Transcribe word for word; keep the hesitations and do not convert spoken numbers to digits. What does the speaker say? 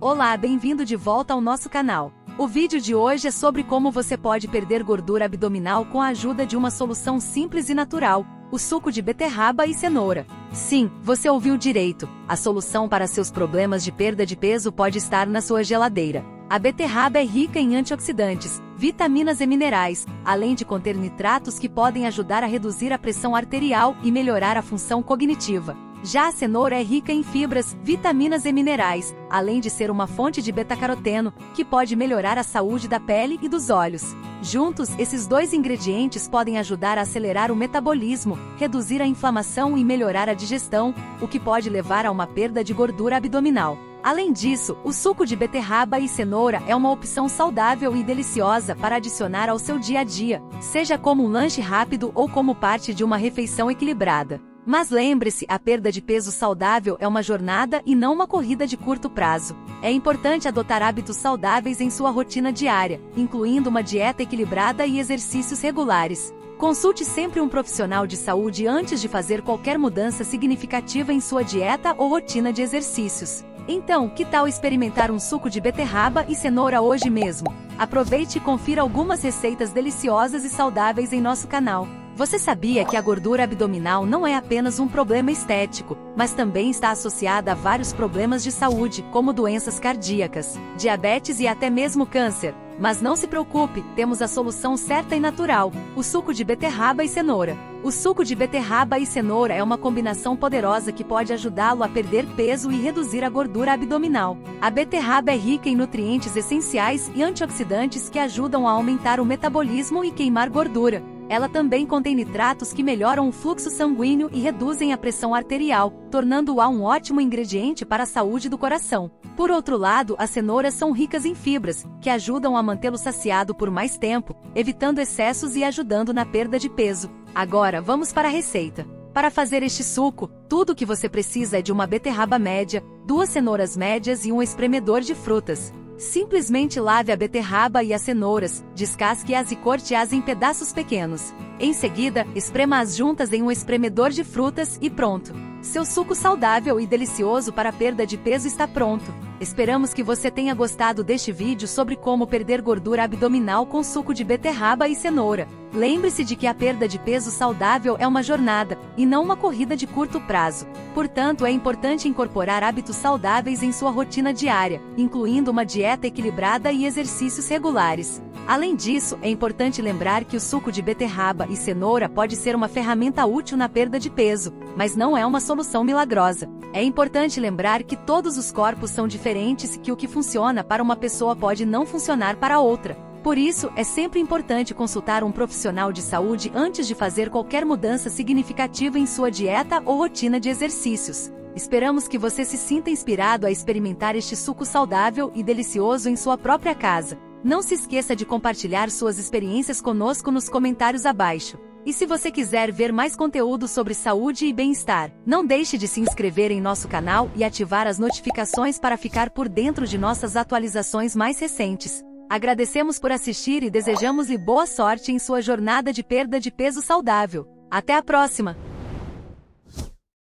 Olá, bem-vindo de volta ao nosso canal. O vídeo de hoje é sobre como você pode perder gordura abdominal com a ajuda de uma solução simples e natural, o suco de beterraba e cenoura. Sim, você ouviu direito, a solução para seus problemas de perda de peso pode estar na sua geladeira. A beterraba é rica em antioxidantes, vitaminas e minerais, além de conter nitratos que podem ajudar a reduzir a pressão arterial e melhorar a função cognitiva. Já a cenoura é rica em fibras, vitaminas e minerais, além de ser uma fonte de betacaroteno, que pode melhorar a saúde da pele e dos olhos. Juntos, esses dois ingredientes podem ajudar a acelerar o metabolismo, reduzir a inflamação e melhorar a digestão, o que pode levar a uma perda de gordura abdominal. Além disso, o suco de beterraba e cenoura é uma opção saudável e deliciosa para adicionar ao seu dia a dia, seja como um lanche rápido ou como parte de uma refeição equilibrada. Mas lembre-se, a perda de peso saudável é uma jornada e não uma corrida de curto prazo. É importante adotar hábitos saudáveis em sua rotina diária, incluindo uma dieta equilibrada e exercícios regulares. Consulte sempre um profissional de saúde antes de fazer qualquer mudança significativa em sua dieta ou rotina de exercícios. Então, que tal experimentar um suco de beterraba e cenoura hoje mesmo? Aproveite e confira algumas receitas deliciosas e saudáveis em nosso canal. Você sabia que a gordura abdominal não é apenas um problema estético, mas também está associada a vários problemas de saúde, como doenças cardíacas, diabetes e até mesmo câncer? Mas não se preocupe, temos a solução certa e natural, o suco de beterraba e cenoura. O suco de beterraba e cenoura é uma combinação poderosa que pode ajudá-lo a perder peso e reduzir a gordura abdominal. A beterraba é rica em nutrientes essenciais e antioxidantes que ajudam a aumentar o metabolismo e queimar gordura. Ela também contém nitratos que melhoram o fluxo sanguíneo e reduzem a pressão arterial, tornando-a um ótimo ingrediente para a saúde do coração. Por outro lado, as cenouras são ricas em fibras, que ajudam a mantê-lo saciado por mais tempo, evitando excessos e ajudando na perda de peso. Agora, vamos para a receita. Para fazer este suco, tudo o que você precisa é de uma beterraba média, duas cenouras médias e um espremedor de frutas. Simplesmente lave a beterraba e as cenouras, descasque-as e corte-as em pedaços pequenos. Em seguida, esprema-as juntas em um espremedor de frutas e pronto! Seu suco saudável e delicioso para a perda de peso está pronto. Esperamos que você tenha gostado deste vídeo sobre como perder gordura abdominal com suco de beterraba e cenoura. Lembre-se de que a perda de peso saudável é uma jornada, e não uma corrida de curto prazo. Portanto, é importante incorporar hábitos saudáveis em sua rotina diária, incluindo uma dieta equilibrada e exercícios regulares. Além disso, é importante lembrar que o suco de beterraba e cenoura pode ser uma ferramenta útil na perda de peso, mas não é uma solução milagrosa. É importante lembrar que todos os corpos são diferentes e que o que funciona para uma pessoa pode não funcionar para outra. Por isso, é sempre importante consultar um profissional de saúde antes de fazer qualquer mudança significativa em sua dieta ou rotina de exercícios. Esperamos que você se sinta inspirado a experimentar este suco saudável e delicioso em sua própria casa. Não se esqueça de compartilhar suas experiências conosco nos comentários abaixo. E se você quiser ver mais conteúdo sobre saúde e bem-estar, não deixe de se inscrever em nosso canal e ativar as notificações para ficar por dentro de nossas atualizações mais recentes. Agradecemos por assistir e desejamos-lhe boa sorte em sua jornada de perda de peso saudável. Até a próxima!